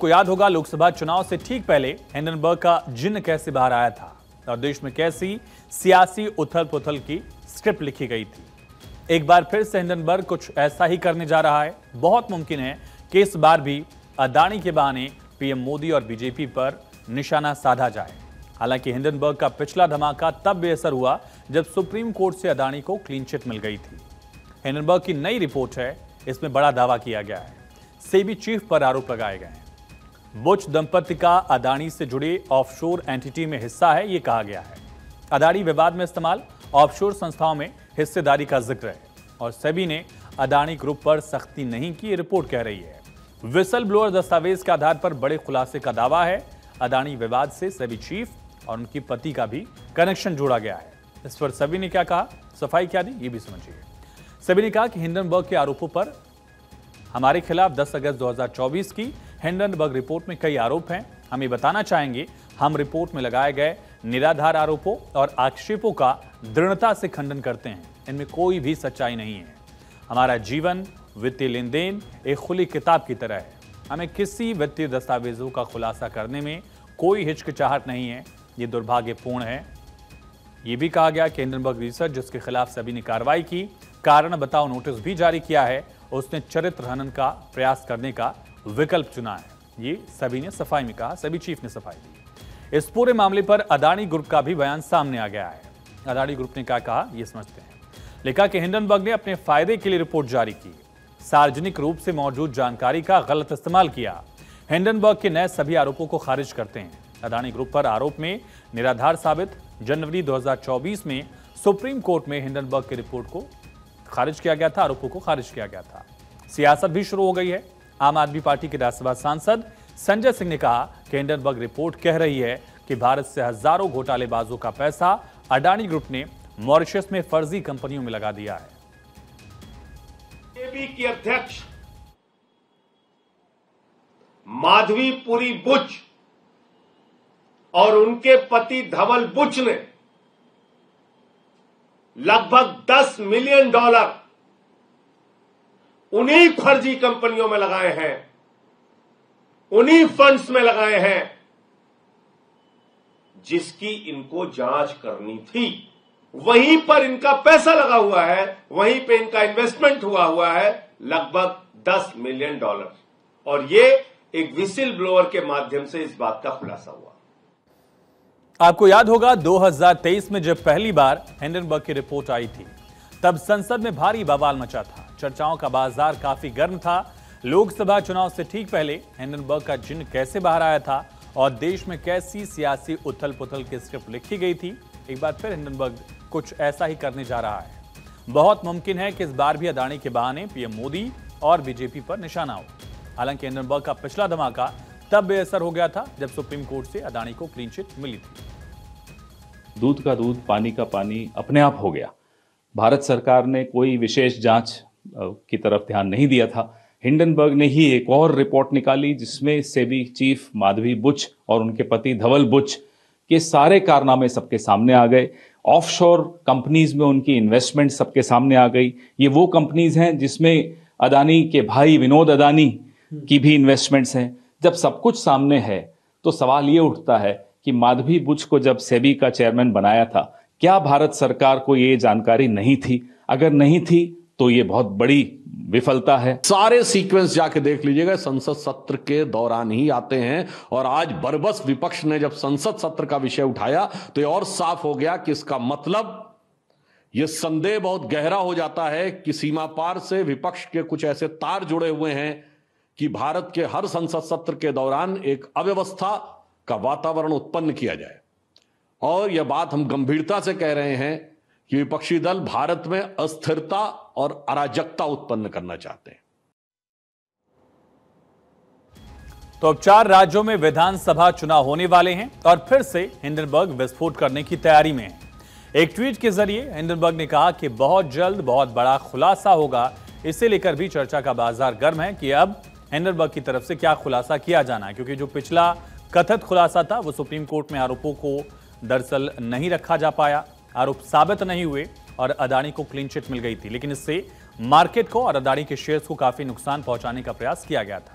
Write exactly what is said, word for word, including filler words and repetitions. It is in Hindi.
आपको याद होगा लोकसभा चुनाव से ठीक पहले हिंडनबर्ग का जिन्न कैसे बाहर आया था और देश में कैसी सियासी उथल पुथल की स्क्रिप्ट लिखी गई थी। एक बार फिर से हिंडनबर्ग कुछ ऐसा ही करने जा रहा है। बहुत मुमकिन है कि इस बार भी अडानी के बहाने पीएम मोदी और बीजेपी पर निशाना साधा जाए। हालांकि हिंडनबर्ग का पिछला धमाका तब बेअसर हुआ जब सुप्रीम कोर्ट से अडानी को क्लीन चिट मिल गई थी। हिंडनबर्ग की नई रिपोर्ट है, इसमें बड़ा दावा किया गया है। सेबी चीफ पर आरोप लगाए गए हैं। बुच दंपति का अडानी से जुड़े ऑफशोर एंटिटी में हिस्सा है, ये कहा गया है। अडानी विवाद में इस्तेमाल ऑफशोर संस्थाओं में हिस्सेदारी का जिक्र है और सेबी ने अडानी ग्रुप पर सख्ती नहीं की, रिपोर्ट कह रही है। विसल ब्लोअर दस्तावेज के आधार पर बड़े खुलासे का दावा है। अडानी विवाद से सेबी चीफ और उनकी पति का भी कनेक्शन जोड़ा गया है। इस पर सेबी ने क्या कहा, सफाई क्या दी, ये भी समझिए। सेबी ने कहा कि हिंडनबर्ग के आरोपों पर हमारे खिलाफ दस अगस्त दो हज़ार चौबीस की हिंडनबर्ग रिपोर्ट में कई आरोप हैं। हम ये बताना चाहेंगे, हम रिपोर्ट में लगाए गए निराधार आरोपों और आक्षेपों का दृढ़ता से खंडन करते हैं। इनमें कोई भी सच्चाई नहीं है। हमारा जीवन वित्तीय लेन देन एक खुली किताब की तरह है। हमें किसी वित्तीय दस्तावेजों का खुलासा करने में कोई हिचकिचाहट नहीं है। ये दुर्भाग्यपूर्ण है। ये भी कहा गया कि हिंडनबर्ग रिसर्च, जिसके खिलाफ सभी ने कार्रवाई की, कारण बताओ नोटिस भी जारी किया है, उसने चरित्र हनन का प्रयास करने का विकल्प चुना है। ये सभी ने सफाई में कहा, सभी चीफ ने सफाई दी। इस पूरे मामले पर अडानी ग्रुप का भी बयान सामने आ गया है। अडानी ग्रुप ने क्या कहा, ये समझते हैं। लिखा कि हिंडनबर्ग ने अपने फायदे के लिए रिपोर्ट जारी की, सार्वजनिक रूप से मौजूद जानकारी का गलत इस्तेमाल किया। हिंडनबर्ग के नए सभी आरोपों को खारिज करते हैं। अडानी ग्रुप पर आरोप में निराधार साबित। जनवरी दो हज़ार चौबीस में सुप्रीम कोर्ट में हिंडनबर्ग की रिपोर्ट को खारिज किया गया था, आरोपों को खारिज किया गया था। सियासत भी शुरू हो गई है। आम आदमी पार्टी के राज्यसभा सांसद संजय सिंह ने कहा कि हिंडनबर्ग रिपोर्ट कह रही है कि भारत से हजारों घोटालेबाजों का पैसा अडानी ग्रुप ने मॉरिशस में फर्जी कंपनियों में लगा दिया है। सेबी की अध्यक्ष माधवी पुरी बुच और उनके पति धवल बुच ने लगभग दस मिलियन डॉलर उन्हीं फर्जी कंपनियों में लगाए हैं, उन्हीं फंड्स में लगाए हैं जिसकी इनको जांच करनी थी। वहीं पर इनका पैसा लगा हुआ है, वहीं पे इनका इन्वेस्टमेंट हुआ हुआ है लगभग दस मिलियन डॉलर, और ये एक विसिल ब्लोअर के माध्यम से इस बात का खुलासा हुआ। आपको याद होगा दो हज़ार तेईस में जब पहली बार हिंडनबर्ग की रिपोर्ट आई थी, तब संसद में भारी बवाल मचा था। चर्चाओं का बाजार काफी गर्म था। लोकसभा चुनाव से ठीक पहले हिंडनबर्ग का जिन्न कैसे बाहर आया था और देश में कैसी सियासी उथल पुथल की स्क्रिप्ट लिखी गई थी। एक बार फिर हिंडनबर्ग कुछ ऐसा ही करने जा रहा है। बहुत मुमकिन है कि इस बार भी अडानी के बहाने पीएम मोदी और बीजेपी पर निशाना हो। हालांकि हिंडनबर्ग का पिछला धमाका तब बेअसर हो गया था जब सुप्रीम कोर्ट से अडानी को क्लीन चिट मिली थी। दूध का दूध पानी का पानी अपने आप हो गया। भारत सरकार ने कोई विशेष जांच की तरफ ध्यान नहीं दिया था। हिंडनबर्ग ने ही एक और रिपोर्ट निकाली जिसमें सेबी चीफ माधवी बुच और उनके पति धवल बुच के सारे कारनामे सबके सामने आ गए। ऑफशोर कंपनीज में उनकी इन्वेस्टमेंट सबके सामने आ गई। ये वो कंपनीज हैं जिसमें अडानी के भाई विनोद अडानी की भी इन्वेस्टमेंट्स हैं। जब सब कुछ सामने है तो सवाल ये उठता है कि माधवी बुच को जब सेबी का चेयरमैन बनाया था, क्या भारत सरकार को ये जानकारी नहीं थी? अगर नहीं थी तो ये बहुत बड़ी विफलता है। सारे सीक्वेंस जाके देख लीजिएगा, संसद सत्र के दौरान ही आते हैं। और आज बरबस विपक्ष ने जब संसद सत्र का विषय उठाया तो ये और साफ हो गया कि इसका मतलब ये संदेह बहुत गहरा हो जाता है कि सीमा पार से विपक्ष के कुछ ऐसे तार जुड़े हुए हैं कि भारत के हर संसद सत्र के दौरान एक अव्यवस्था का वातावरण उत्पन्न किया जाए। और यह बात हम गंभीरता से कह रहे हैं कि विपक्षी दल भारत में अस्थिरता और अराजकता उत्पन्न करना चाहते हैं। तो अब चार राज्यों में विधानसभा चुनाव होने वाले हैं और फिर से हिंडनबर्ग विस्फोट करने की तैयारी में है। एक ट्वीट के जरिए हिंडनबर्ग ने कहा कि बहुत जल्द बहुत बड़ा खुलासा होगा। इसे लेकर भी चर्चा का बाजार गर्म है कि अब हिंडनबर्ग की तरफ से क्या खुलासा किया जाना है, क्योंकि जो पिछला कथित खुलासा था वो सुप्रीम कोर्ट में आरोपों को दरअसल नहीं रखा जा पाया, आरोप साबित नहीं हुए और अडानी को क्लीन चिट मिल गई थी। लेकिन इससे मार्केट को और अडानी के शेयर्स को काफी नुकसान पहुंचाने का प्रयास किया गया था।